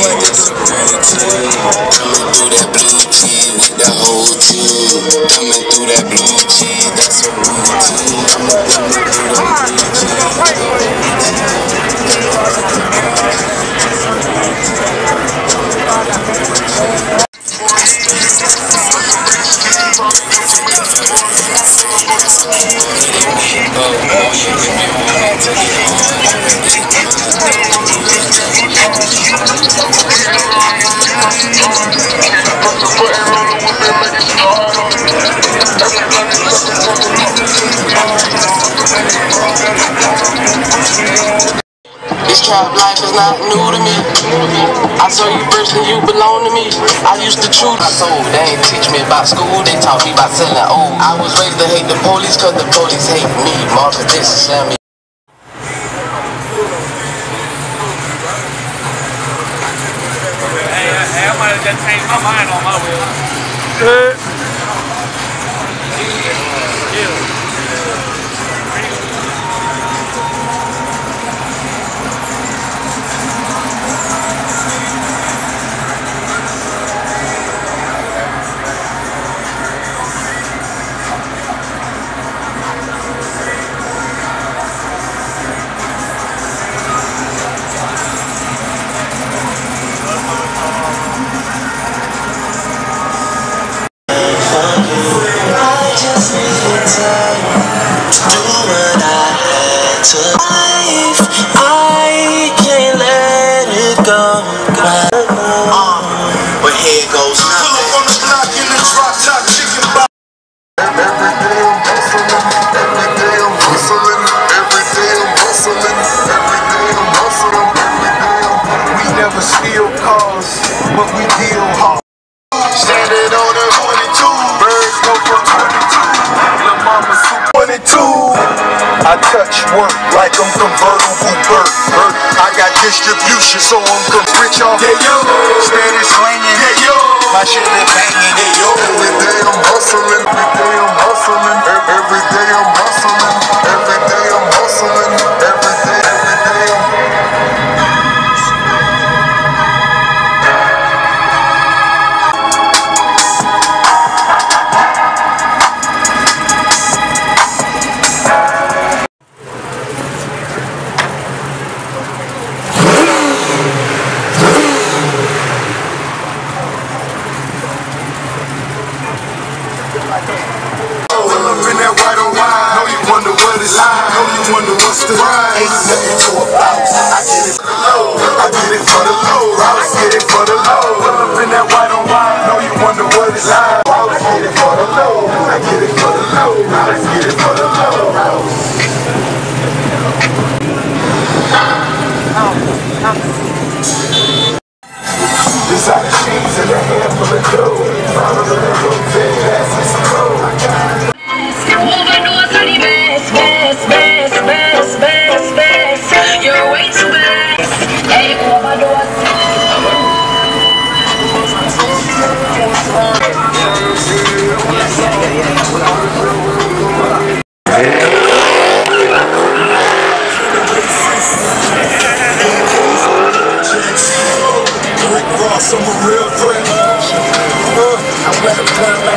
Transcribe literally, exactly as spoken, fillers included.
Coming through that blue key with the whole team. Coming through that blue key, that's a routine. Coming through life is not new to me. I saw you first and you belong to me. I used to truth I sold. They ain't teach me about school, they taught me about selling old. I was raised to hate the police cause the police hate me. Martha Dixon sent me. Hey, hey, I might have just changed my mind on my way. Good. Yeah. I touch work like I'm convertible bird. I got distribution, so I'm good. Rich off, yeah, yo. Steady slinging, yeah, yo. My shit been banging, yeah, yo. Every day I'm hustling, every day I'm hustling, every day I'm hustling, every day I'm hustling, every day, every day I'm. I'm a real threat. Uh, I'm